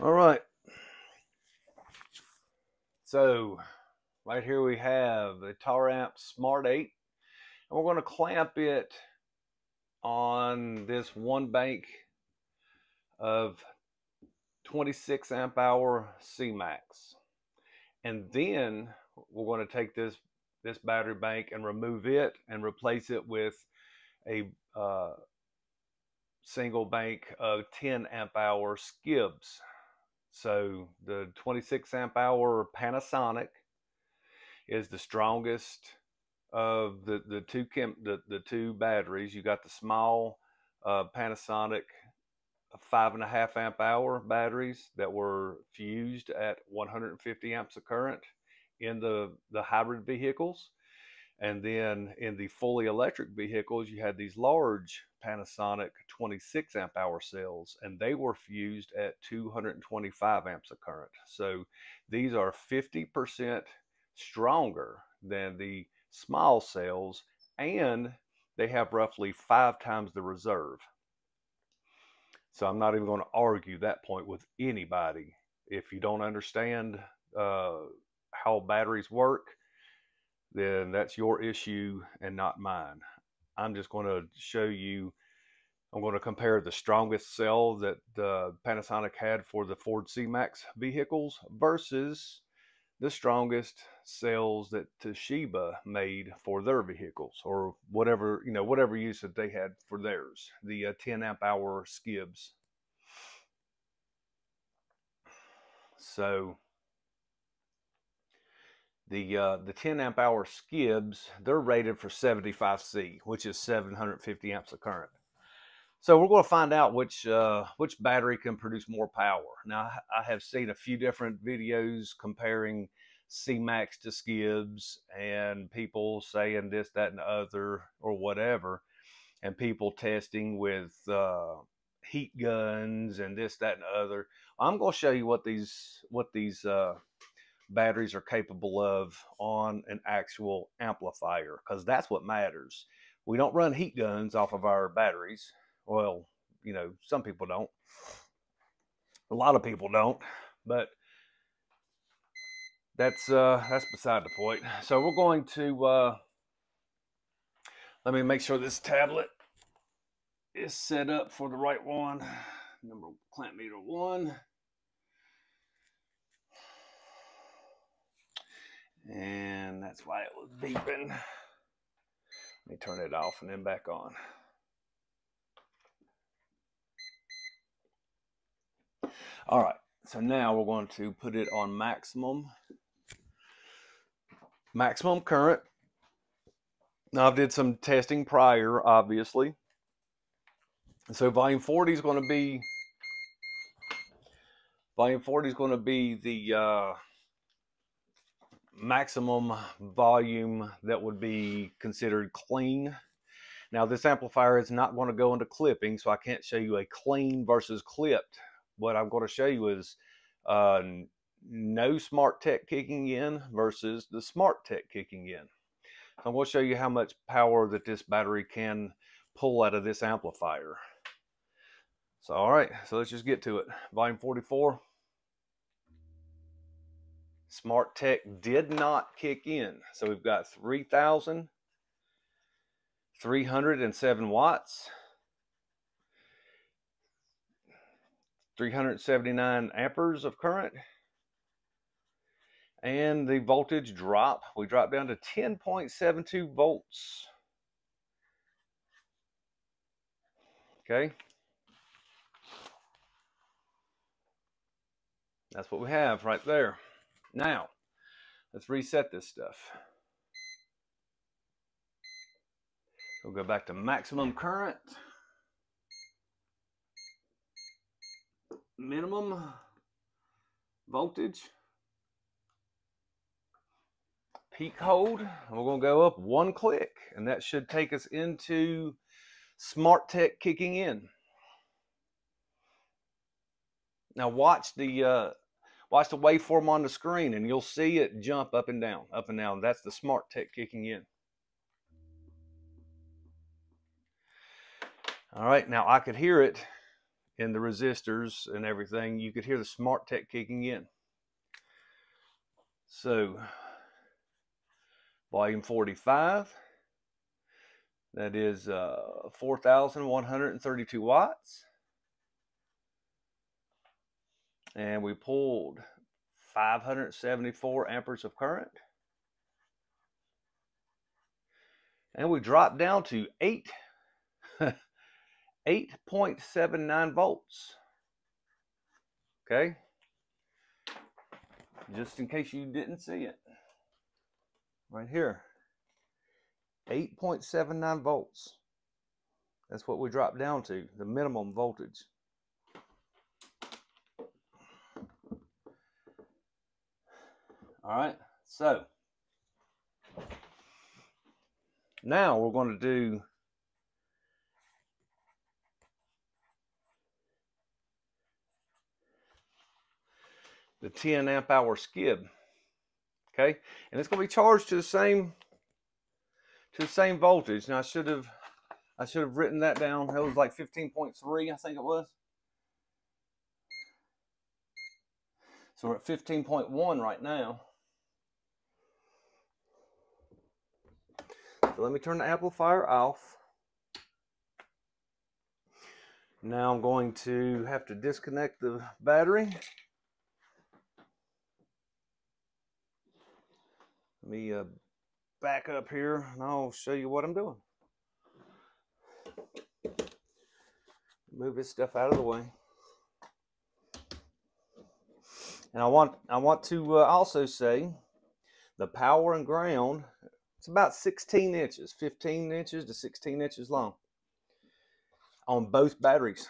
All right, so right here we have the Taramp Smart 8, and we're going to clamp it on this one bank of 26 amp hour CMAX, and then we're going to take this battery bank and remove it and replace it with a single bank of 10 amp hour SCiBs. So the 26 amp hour Panasonic is the strongest of the two batteries. You got the small Panasonic 5.5 amp hour batteries that were fused at 150 amps of current in the hybrid vehicles, and then in the fully electric vehicles you had these large Panasonic 26 amp hour cells, and they were fused at 225 amps of current. So these are 50% stronger than the small cells, and they have roughly 5 times the reserve. So I'm not even going to argue that point with anybody. If you don't understand how batteries work, then that's your issue and not mine. I'm just going to show you, I'm going to compare the strongest cell that Panasonic had for the Ford C-Max vehicles versus the strongest cells that Toshiba made for their vehicles, or whatever, you know, whatever use that they had for theirs, the 10 amp hour SCiBs. So the 10 amp hour SCiBs, they're rated for 75C, which is 750 amps of current. So we're going to find out which battery can produce more power. Now, I have seen a few different videos comparing C-Max to SCiBs, and people saying this, that, and the other, or whatever, and people testing with heat guns and this, that, and the other. I'm going to show you what these batteries are capable of on an actual amplifier, because that's what matters. We don't run heat guns off of our batteries. Well, you know, some people don't. A lot of people don't, but that's beside the point. So we're going to let me make sure this tablet is set up for the right one. Number clamp meter 1. And that's why it was beeping. Let me turn it off and then back on. All right, so now we're going to put it on maximum current. Now, I did some testing prior, obviously. So volume 40 is going to be the maximum volume that would be considered clean. Now, this amplifier is not going to go into clipping, so I can't show you a clean versus clipped. What I'm going to show you is no smart tech kicking in versus the smart tech kicking in. So I'm going to show you how much power that this battery can pull out of this amplifier. So, all right, so let's just get to it. Volume 44. Smart tech did not kick in. So we've got 3,307 watts. 379 amperes of current, and the voltage drop, we dropped down to 10.72 volts. Okay, that's what we have right there. Now let's reset this stuff. We'll go back to maximum current, minimum voltage, peak hold, and we're going to go up 1 click, and that should take us into smart tech kicking in. Now watch the waveform on the screen, and you'll see it jump up and down, up and down. That's the smart tech kicking in. All right, now I could hear it and the resistors and everything, you could hear the SmartTech kicking in. So volume 45, that is 4,132 watts. And we pulled 574 amperes of current. And we dropped down to 8.79 volts. Okay. Just in case you didn't see it. Right here. 8.79 volts. That's what we dropped down to, the minimum voltage. All right, so now we're going to do the 10 amp hour SCiB, okay? And it's going to be charged to the same voltage. Now I should have written that down. That was like 15.3, I think it was. So we're at 15.1 right now. So let me turn the amplifier off. Now I'm going to have to disconnect the battery. Let me back up here and I'll show you what I'm doing. Move this stuff out of the way. And I want to also say the power and ground, it's about 16 inches, 15 inches to 16 inches long on both batteries.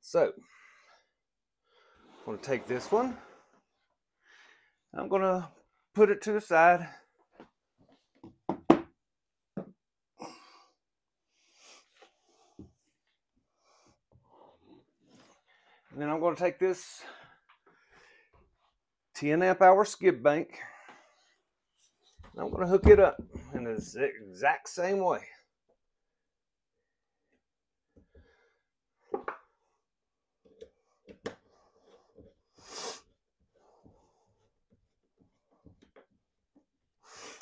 So I'm going to take this one, I'm going to put it to the side. And then I'm going to take this 10 amp hour SCiB bank and I'm going to hook it up in the exact same way.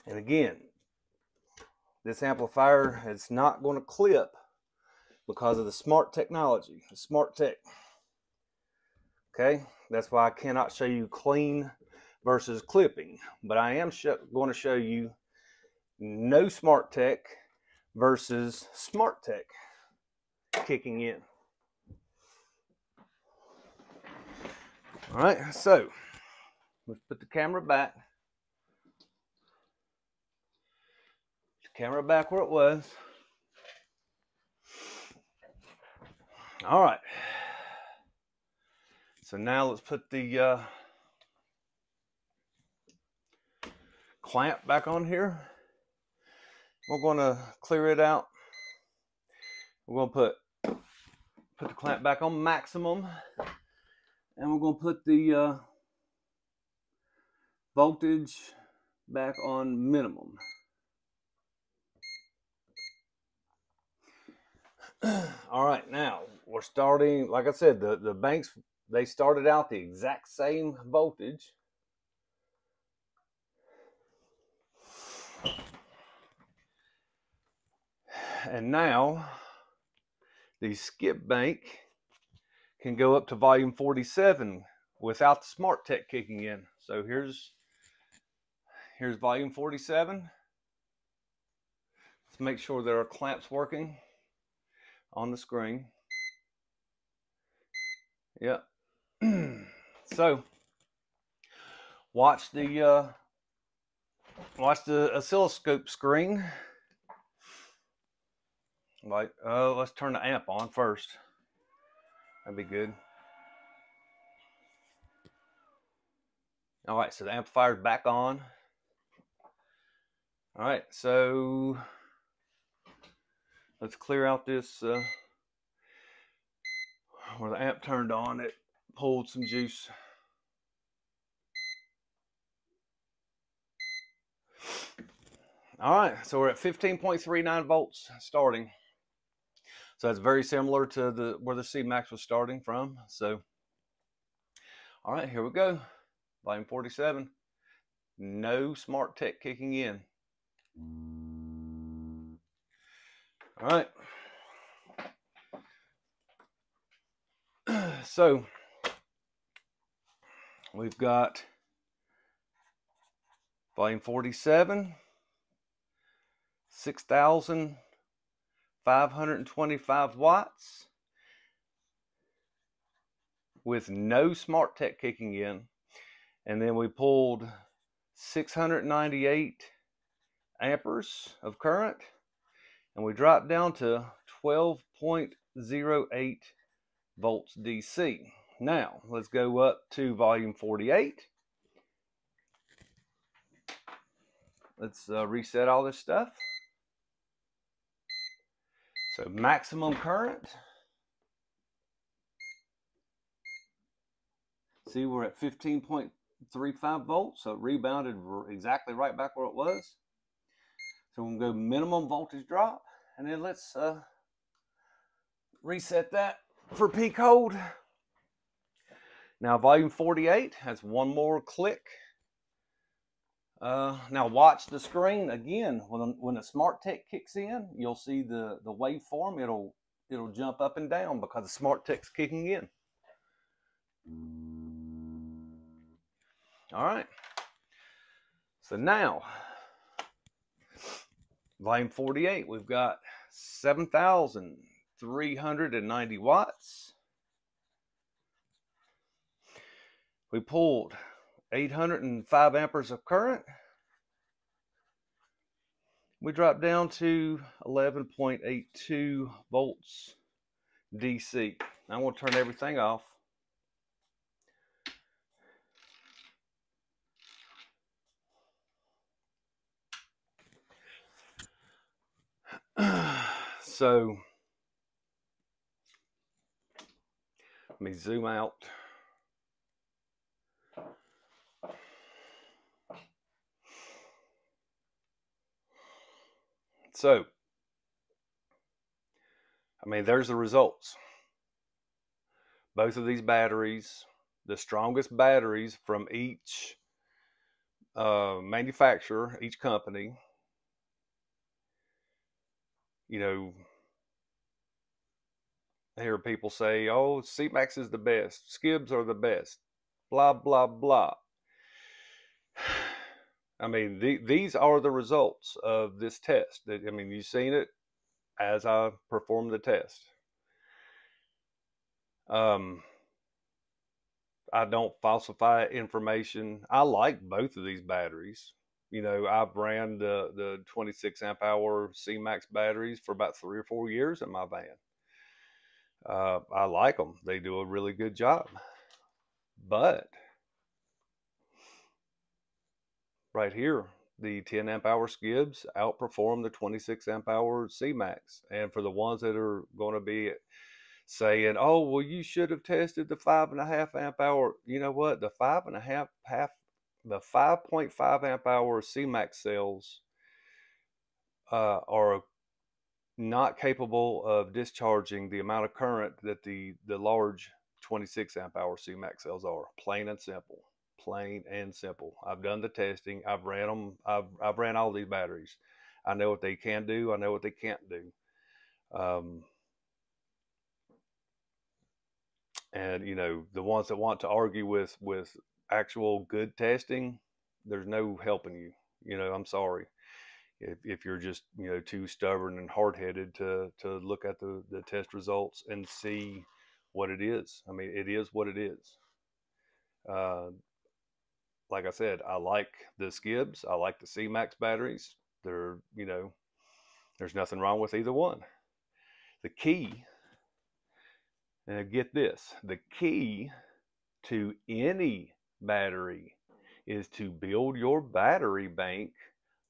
And again, this amplifier is not going to clip because of the smart technology, the smart tech. Okay, that's why I cannot show you clean versus clipping, but I am going to show you no smart tech versus smart tech kicking in. All right, so let's put the camera back. Camera back where it was. All right. So now let's put the clamp back on here. We're going to clear it out. We're going to put the clamp back on maximum, and we're going to put the voltage back on minimum. All right, now we're starting, like I said, the banks, they started out the exact same voltage. And now the SCiB bank can go up to volume 47 without the smart tech kicking in. So here's volume 47. Let's make sure that our clamp's working on the screen. Yep. So watch the oscilloscope screen. Like, let's turn the amp on first. That'd be good. All right, so the amplifier's back on. All right, so let's clear out this, where the amp turned on, it pulled some juice. All right, so we're at 15.39 volts starting. So that's very similar to where the C-Max was starting from. So, all right, here we go. Volume 47. No smart tech kicking in. All right. So we've got volume 47, 6,525 watts with no smart tech kicking in, and then we pulled 698 amperes of current, and we dropped down to 12.08 volts DC. Now let's go up to volume 48. Let's reset all this stuff. So maximum current. See, we're at 15.35 volts, so it rebounded exactly right back where it was. So we'll go minimum voltage drop, and then let's reset that for peak hold. Now volume 48 has one more click. Now watch the screen again. When a smart tech kicks in, you'll see the waveform. It'll jump up and down because the smart tech's kicking in. All right. So now volume 48, we've got 7,390 watts. We pulled 805 amperes of current. We dropped down to 11.82 volts DC. Now I'm going to turn everything off. So let me zoom out. So, I mean, there's the results. Both of these batteries, the strongest batteries from each manufacturer, each company, you know, I hear people say, oh, C-Max is the best, SCiBs are the best, blah, blah, blah. I mean, these are the results of this test. I mean, you've seen it as I performed the test. I don't falsify information. I like both of these batteries. You know, I've ran the 26 amp hour C-Max batteries for about 3 or 4 years in my van. I like them. They do a really good job. But right here, the 10 amp hour SCiBs outperform the 26 amp hour C-Max. And for the ones that are going to be saying, oh, well, you should have tested the 5.5 amp hour. You know what? The 5.5 amp hour C-Max cells are not capable of discharging the amount of current that the large 26 amp hour C-Max cells are. Plain and simple. Plain and simple. I've done the testing. I've ran them. I've ran all these batteries. I know what they can do. I know what they can't do. And you know, the ones that want to argue with actual good testing, there's no helping you. You know, I'm sorry if you're just, you know, too stubborn and hard-headed to look at the test results and see what it is. I mean, it is what it is. Like I said, I like the SCiBs. I like the C-Max batteries. They're, you know, there's nothing wrong with either one. The key, and get this, the key to any battery is to build your battery bank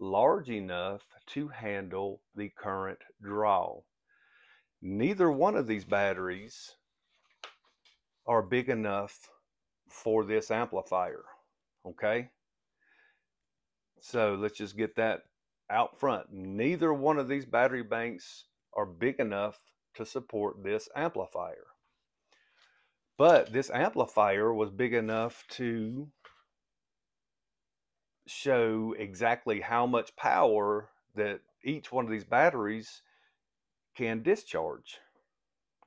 large enough to handle the current draw. Neither one of these batteries are big enough for this amplifier. Okay, so let's just get that out front. Neither one of these battery banks are big enough to support this amplifier. But this amplifier was big enough to show exactly how much power that each one of these batteries can discharge.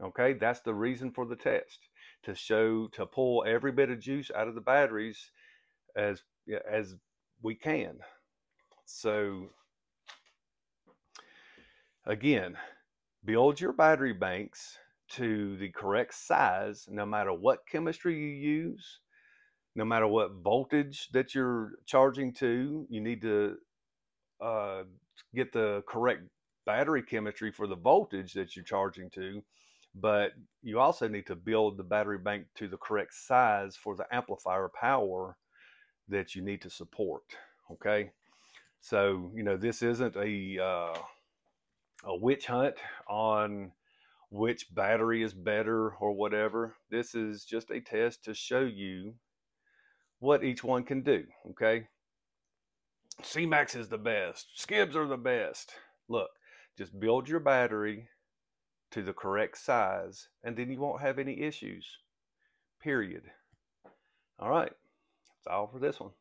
Okay, that's the reason for the test, to show, to pull every bit of juice out of the batteries as we can. So again, build your battery banks to the correct size, no matter what chemistry you use, no matter what voltage that you're charging to. You need to get the correct battery chemistry for the voltage that you're charging to, but you also need to build the battery bank to the correct size for the amplifier power that you need to support. Okay, so you know, this isn't a witch hunt on which battery is better or whatever. This is just a test to show you what each one can do. Okay, CMAX is the best, SCiBs are the best. Look, just build your battery to the correct size, and then you won't have any issues, period. All right, that's all for this one.